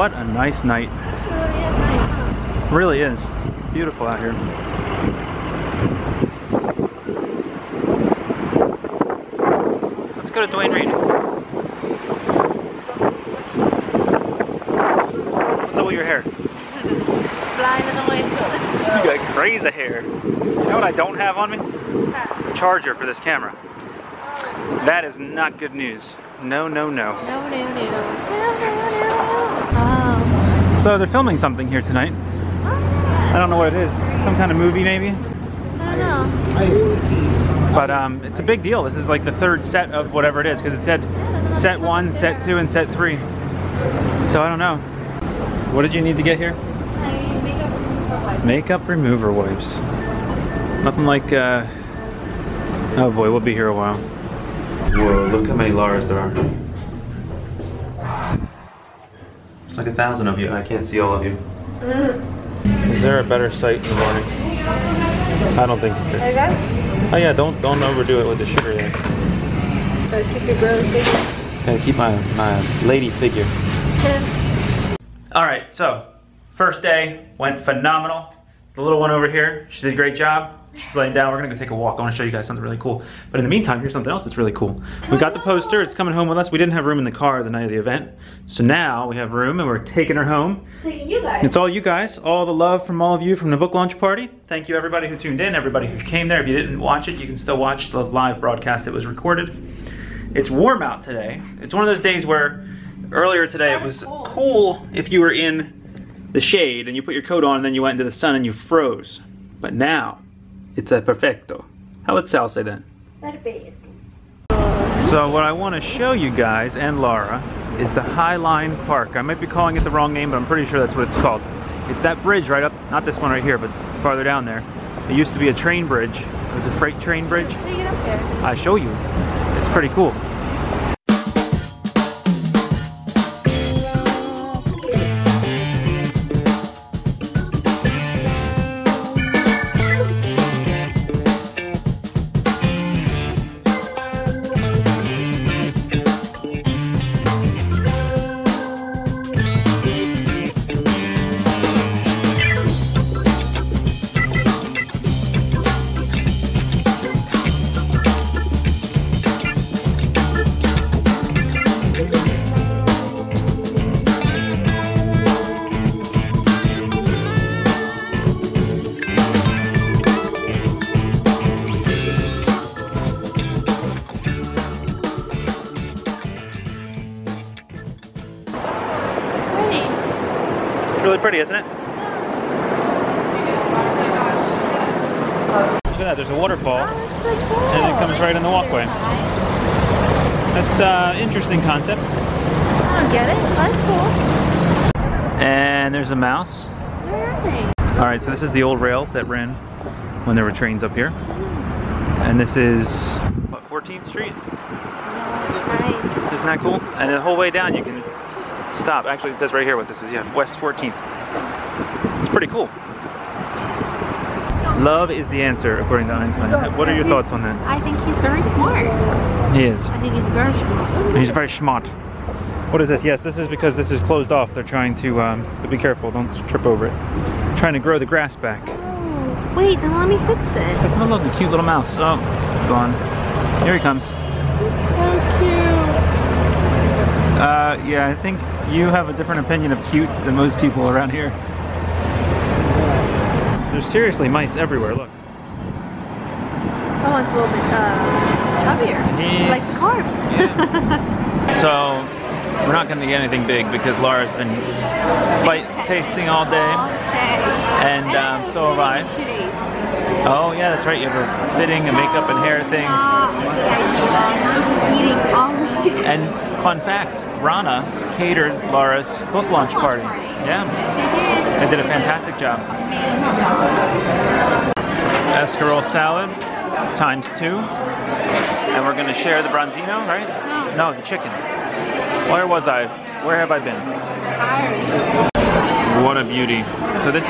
What a nice night. It really is. Beautiful out here. Let's go to Duane Reade. What's up with your hair? It's flying in the wind. You got crazy hair. You know what I don't have on me? Charger for this camera. That is not good news. No, no, no. No, no, no. No, no, no. Oh. So they're filming something here tonight. I don't know what it is. Some kind of movie, maybe? I don't know. But it's a big deal. This is like the third set of whatever it is, because it said set 1, set 2, and set 3. So I don't know. What did you need to get here? Makeup remover wipes. Makeup remover wipes. Nothing like, oh boy, we'll be here a while. Whoa, look how many Lauras there are. It's like 1,000 of you, and I can't see all of you. Is there a better sight in the morning? I don't think there is. Oh yeah, don't overdo it with the sugar yet. Gotta keep your girl figure. Gotta keep my lady figure. Alright, so, first day went phenomenal. The little one over here, she did a great job. She's laying down. We're gonna go take a walk. I want to show you guys something really cool. But in the meantime, here's something else that's really cool. We got the poster. It's coming home with us. We didn't have room in the car the night of the event, so now we have room, and we're taking her home. Taking you guys. It's all you guys. All the love from all of you from the book launch party. Thank you everybody who tuned in. Everybody who came there. If you didn't watch it, you can still watch the live broadcast that was recorded. It's warm out today. It's one of those days where earlier today it was cool if you were in the shade and you put your coat on, and then you went into the sun and you froze. But now. It's a perfecto. How would Sal say that? Perfecto. So what I want to show you guys and Laura is the Highline Park. I might be calling it the wrong name, but I'm pretty sure that's what it's called. It's that bridge right up, not this one right here, but farther down there. It used to be a train bridge. It was a freight train bridge. How do you get up there? I show you. It's pretty cool. Pretty, isn't it? Look at that, there's a waterfall, and it comes right in the walkway. That's an interesting concept. I don't get it, that's cool. And there's a mouse. Where are they? Alright, so this is the old rails that ran when there were trains up here. And this is, what, 14th Street? Nice. Isn't that cool? And the whole way down you can stop. Actually, it says right here what this is. Yeah, West 14th. It's pretty cool. Love is the answer, according to Einstein. What are your thoughts on that? I think he's very smart. He is. I think he's very smart. He's very smart. What is this? Yes, this is because this is closed off. They're trying to, but be careful. Don't trip over it. They're trying to grow the grass back. Oh, wait, then let me fix it. Oh, look, the cute little mouse. Oh, gone. Here he comes. He's so cute. Yeah, I think you have a different opinion of cute than most people around here. There's seriously mice everywhere, look. Oh, it's a little bit chubbier. Like carbs. Yeah. So, we're not going to get anything big because Laura's been tasting all day. And so have I. Oh yeah, that's right, you have a fitting, a makeup and hair thing. And fun fact, Rana catered Laura's book launch party. Yeah, they did a fantastic job. Escarole salad ×2, and we're gonna share the branzino, right? No, the chicken. Where was I? Where have I been? What a beauty! So this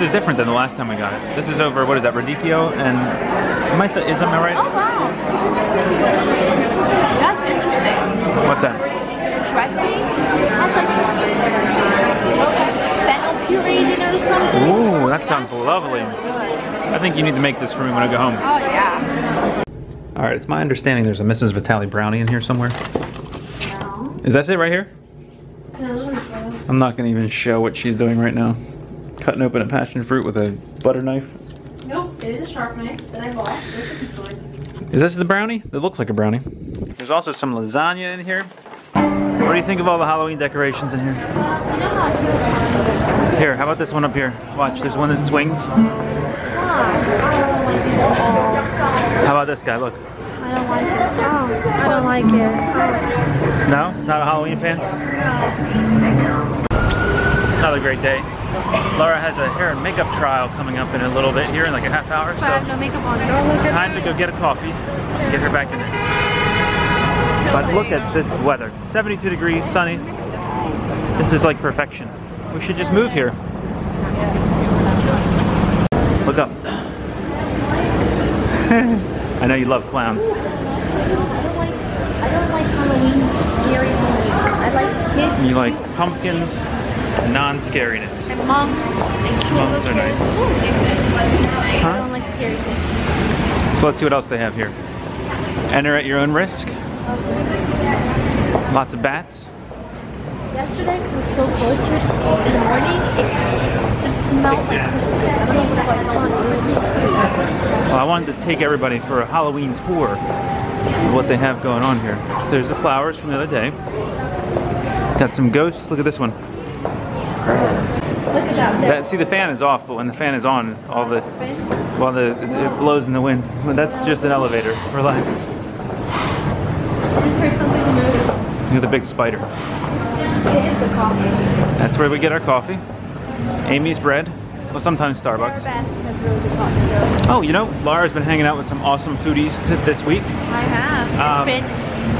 is different than the last time we got it. This is over. What is that? Radicchio and Misa, is that right? Oh wow. That's interesting. What's that? The dressing? That's like that sounds lovely. I think you need to make this for me when I go home. Oh, yeah. All right, it's my understanding there's a Mrs. Vitale brownie in here somewhere. No. Is that it right here? It's a little show. I'm not going to even show what she's doing right now. Cutting open a passion fruit with a butter knife. Nope, it is a sharp knife that I bought. Is this the brownie? It looks like a brownie. There's also some lasagna in here. What do you think of all the Halloween decorations in here? Here, how about this one up here? Watch, there's one that swings. How about this guy? Look. I don't like it. Oh, I don't like it. No? Not a Halloween fan? Another great day. Laura has a hair and makeup trial coming up in a little bit here in like a half hour. So I have no makeup on. Time to go get a coffee and get her back in there. But look at this weather. 72 degrees, sunny. This is like perfection. We should just move here. Look up. I know you love clowns. I don't like Halloween, scary Halloween. I like kids. You like pumpkins, non-scariness. And mums. Mums are nice. Huh? I don't like scary things. So let's see what else they have here. Enter at your own risk. Lots of bats. Yesterday, because it was so cold here just in the morning, it just smelled like Christmas. I don't know what that was on. Well, I wanted to take everybody for a Halloween tour of what they have going on here. There's the flowers from the other day. Got some ghosts. Look at this one. Look at that. See, the fan is off, but when the fan is on, all the it blows in the wind. Well, that's just an elevator. Relax. I just heard something move. Look at the big spider. That's where we get our coffee. Amy's bread. Well, sometimes Starbucks. That's really good coffee. Oh, you know, Laura's been hanging out with some awesome foodies this week. I have. It's been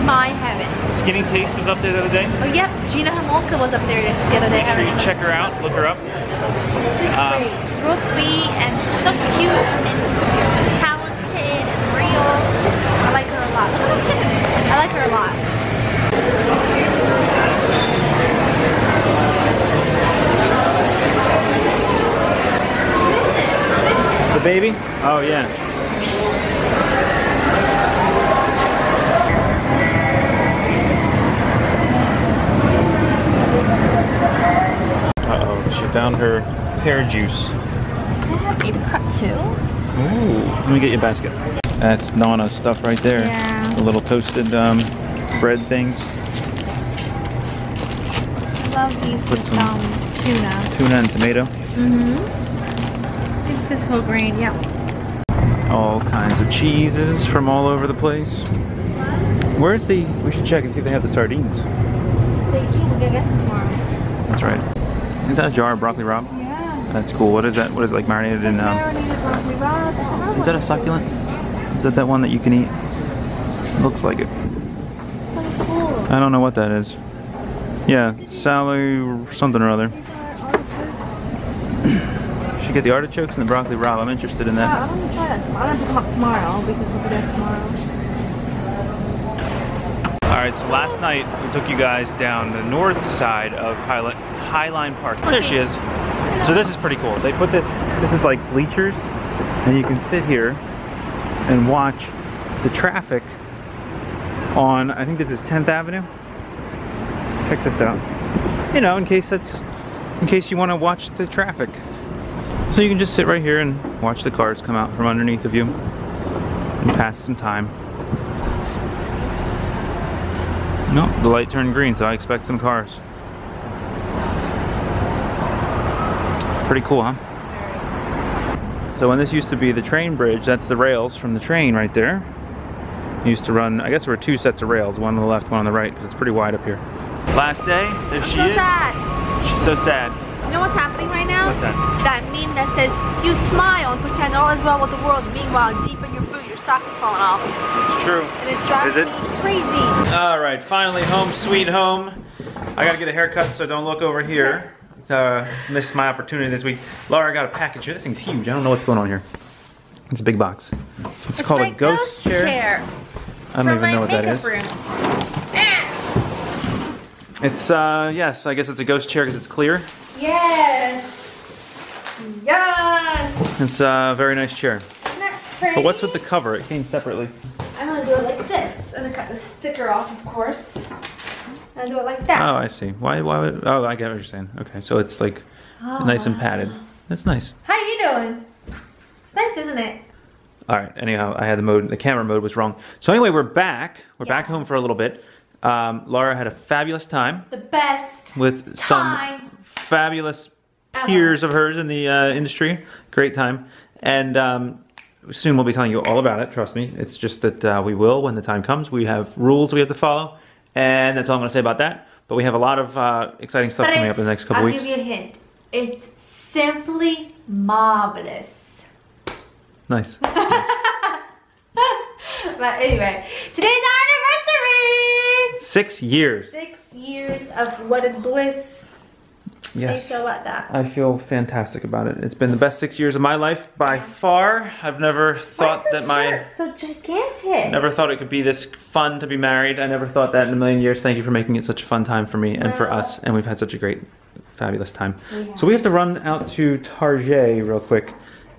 my heaven. Skinny Taste was up there the other day. Oh, yep. Gina Hamolka was up there the other day. Make sure you check her out. Look her up. She's great. She's real sweet and she's so cute and talented and real. I like her a lot. I like her a lot. Baby? Oh, yeah. Uh-oh, she found her pear juice. I have apricot too. Ooh, let me get you a basket. That's Nana's stuff right there. Yeah. The little toasted bread things. I love these with tuna. Tuna and tomato. Mm-hmm. It's just whole grain, yeah. All kinds of cheeses from all over the place. Where's the, we should check and see if they have the sardines. They do, we'll get some tomorrow. That's right. Is that a jar of broccoli rob? Yeah. That's cool. What is that? What is it, like marinated in? Marinated broccoli rob. Is that a succulent? Is that that one that you can eat? Looks like it. It's so cool. I don't know what that is. Yeah, Sally or something or other. Get the artichokes and the broccoli rabe. I'm interested in that. Yeah, I'm gonna try that tomorrow. I don't have to come up tomorrow because we'll be there tomorrow. All right, so last night we took you guys down the north side of Highline Park. There she is. So this is pretty cool. They put this is like bleachers, and you can sit here and watch the traffic on, I think this is 10th Avenue. Check this out. You know, in case you want to watch the traffic. So you can just sit right here and watch the cars come out from underneath of you and pass some time. Nope, the light turned green, so I expect some cars. Pretty cool, huh? So when this used to be the train bridge, that's the rails from the train right there. It used to run, I guess there were two sets of rails, one on the left, one on the right, because it's pretty wide up here. Last day, there she is. Sad. She's so sad. You know what's happening right now? What's that? That meme that says, you smile and pretend all is well with the world, meanwhile deep in your boot your sock is falling off. It's true. And it's driving me crazy. Alright, finally home sweet home. I gotta get a haircut, so don't look over here. Missed my opportunity this week. Laura got a package here. This thing's huge. I don't know what's going on here. It's a big box. It's called a ghost chair. I don't even know what that is. It's, yes, I guess it's a ghost chair because it's clear. Yes. Yes! It's a very nice chair. Isn't that pretty? But what's with the cover? It came separately. I'm gonna do it like this. And I cut the sticker off, of course. And do it like that. Oh, I see. Why would, oh, I get what you're saying. Okay, so it's like nice and padded. That's nice. How you doing? It's nice, isn't it? All right, anyhow, I had the camera mode was wrong. So anyway, we're back. We're back home for a little bit. Laura had a fabulous time. The best with time. Some fabulous peers of hers in the industry. Great time. And soon we'll be telling you all about it, trust me. It's just that we will when the time comes. We have rules we have to follow. And that's all I'm going to say about that. But we have a lot of exciting stuff coming up in the next couple weeks. I'll give you a hint. It's simply marvelous. Nice. Nice. But anyway, today's our anniversary! 6 years. 6 years of wedded bliss. Yes. How do you feel about that? I feel fantastic about it. It's been the best 6 years of my life by far. I've never thought that my... so gigantic. Never thought it could be this fun to be married. I never thought that in a million years. Thank you for making it such a fun time for me and for us. And we've had such a great, fabulous time. Yeah. So we have to run out to Tarjay real quick.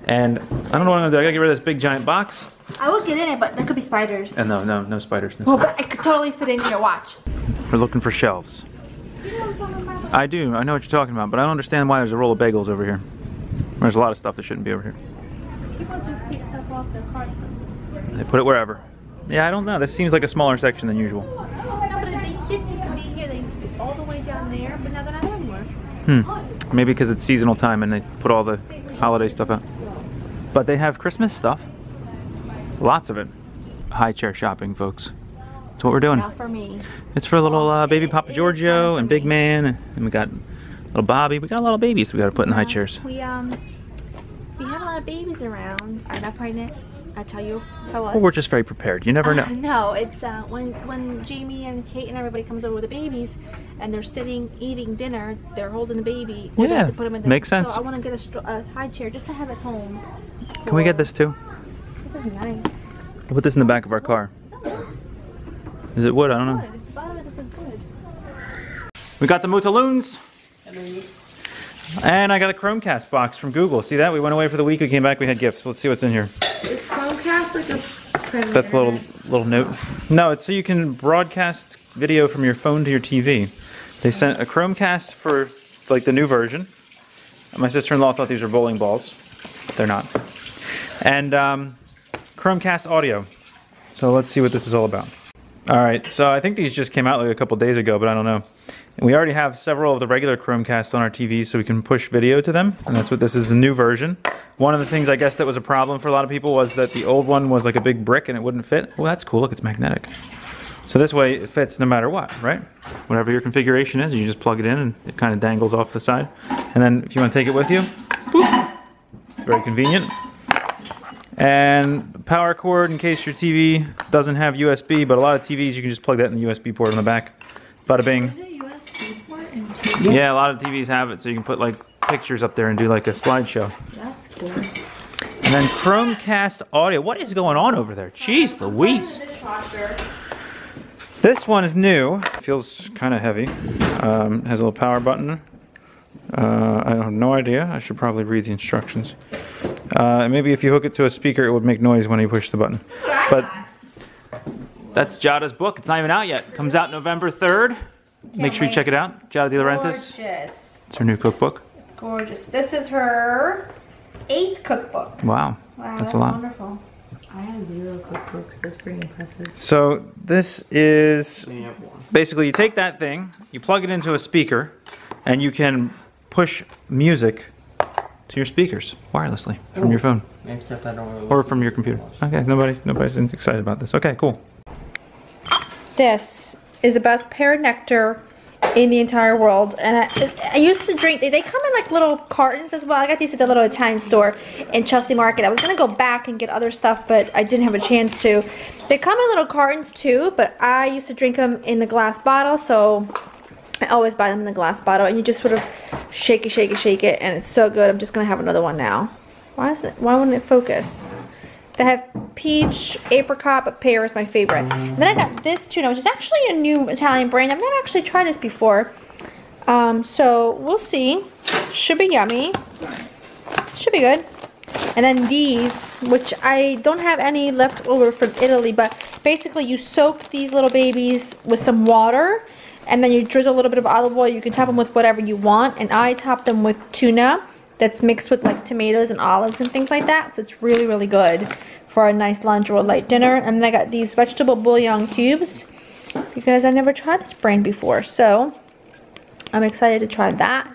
And I don't know what I'm gonna do. I gotta get rid of this big giant box. I will get in it, but there could be spiders. And no spiders. No spiders. Well, but I could totally fit in here. Watch. We're looking for shelves. You know what I'm talking about. I do. I know what you're talking about, but I don't understand why there's a roll of bagels over here. There's a lot of stuff that shouldn't be over here. People just take stuff off their cart. They put it wherever. Yeah, I don't know. This seems like a smaller section than usual. No, but they did used to be here. They used to be all the way down there, but now they're not there anymore. Hmm. Maybe because it's seasonal time and they put all the holiday stuff out. But they have Christmas stuff. Lots of it. High chair shopping, folks. That's what we're doing. Not for me. It's for little baby Papa Giorgio and Big Man, and we got little Bobby. We got a lot of babies we got to put in the high chairs. We have a lot of babies around. I'm not pregnant. I tell you if I was. Well, we're just very prepared. You never know. No, it's when Jamie and Kate and everybody comes over with the babies, and they're sitting eating dinner, they're holding the baby. Yeah, they have to put them in the, makes sense. So I want to get a high chair just to have at home. Can we get this too? This is nice. We'll put this in the back of our car. Is it wood? I don't know. Wood. The bottom of this is wood. We got the Mutaloons. And I got a Chromecast box from Google. See that? We went away for the week. We came back. We had gifts. Let's see what's in here. Is Chromecast like a private That's a little note. No, it's so you can broadcast video from your phone to your TV. They sent a Chromecast for like the new version. My sister-in-law thought these were bowling balls. They're not. And Chromecast audio. So let's see what this is all about. All right, so I think these just came out like a couple days ago, but I don't know. And we already have several of the regular Chromecast on our TVs, so we can push video to them, and that's what this is, the new version. One of the things I guess that was a problem for a lot of people was that the old one was like a big brick and it wouldn't fit. Oh, that's cool, look, it's magnetic. So this way it fits no matter what, right? Whatever your configuration is, you just plug it in and it kind of dangles off the side. And then if you want to take it with you, boop, very convenient. And power cord in case your TV doesn't have USB, but a lot of TVs you can just plug that in the USB port on the back. Bada bing. There's a USB port in TV? Yeah, a lot of TVs have it, so you can put like pictures up there and do like a slideshow. That's cool. And then Chromecast audio. What is going on over there? Jeez Louise. This one is new. Feels kind of heavy. Has a little power button. I have no idea. I should probably read the instructions. Maybe if you hook it to a speaker, it would make noise when you push the button. But that's Giada's book. It's not even out yet. Comes out November 3rd. Make sure you check it out. Giada De Laurentiis. Gorgeous. It's her new cookbook. It's gorgeous. This is her 8th cookbook. Wow. Wow, that's a lot. Wonderful. I have 0 cookbooks. That's pretty impressive. So this is basically you take that thing, you plug it into a speaker, and you can push music to your speakers wirelessly from your phone, except I don't really or from your computer. Okay, nobody's excited about this. Okay, cool. This is the best pear nectar in the entire world, and I used to drink. They come in like little cartons as well. I got these at the little Italian store in Chelsea Market. I was gonna go back and get other stuff, but I didn't have a chance to. They come in little cartons too, but I used to drink them in the glass bottle, so I always buy them in the glass bottle, and you just sort of shake it, and it's so good. I'm just gonna have another one now. Why wouldn't it focus? They have peach, apricot, but pear is my favorite. And then I got this tuna, which is actually a new Italian brand. I've never actually tried this before. So we'll see. Should be yummy. should be good. And then these, which I don't have any left over from Italy, but basically you soak these little babies with some water, and then you drizzle a little bit of olive oil. You can top them with whatever you want, and I top them with tuna that's mixed with like tomatoes and olives and things like that. So it's really, really good for a nice lunch or a light dinner. And then I got these vegetable bouillon cubes because I never tried this brand before, so I'm excited to try that.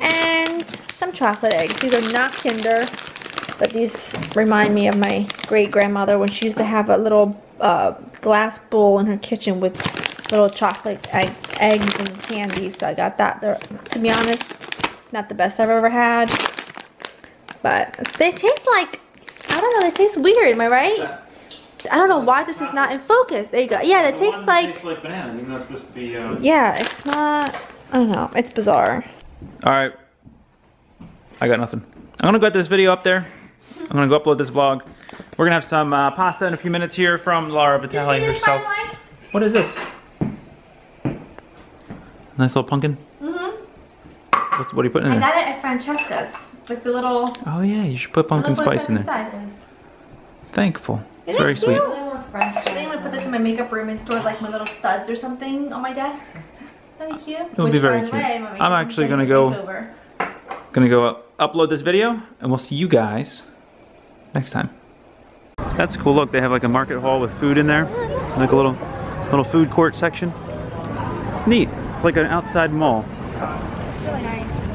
And some chocolate eggs. These are not Kinder, but these remind me of my great-grandmother when she used to have a little glass bowl in her kitchen with little chocolate eggs and candies. So I got that. They're, to be honest, not the best I've ever had, but they taste like, I don't know, they taste weird, am I right? I don't know why this is not in focus. There you go. Yeah, they taste like... tastes like bananas, even though it's supposed to be... Yeah, it's not... I don't know. It's bizarre. Alright. I got nothing. I'm going to get this video up there. I'm going to go upload this vlog. We're going to have some pasta in a few minutes here from Laura Vitale herself. What is this? Nice little pumpkin? Mm-hmm. What are you putting in there? I got it at Francesca's. Like the little... Oh yeah, you should put pumpkin spice in there. Thankful. It's very sweet. I think I'm going to put this in my makeup room and store like my little studs or something on my desk. That'd be cute. It would be very cute. I'm actually gonna go upload this video, and we'll see you guys next time. That's cool. Look, they have like a market hall with food in there, like a little food court section. It's neat. It's like an outside mall. It's really nice.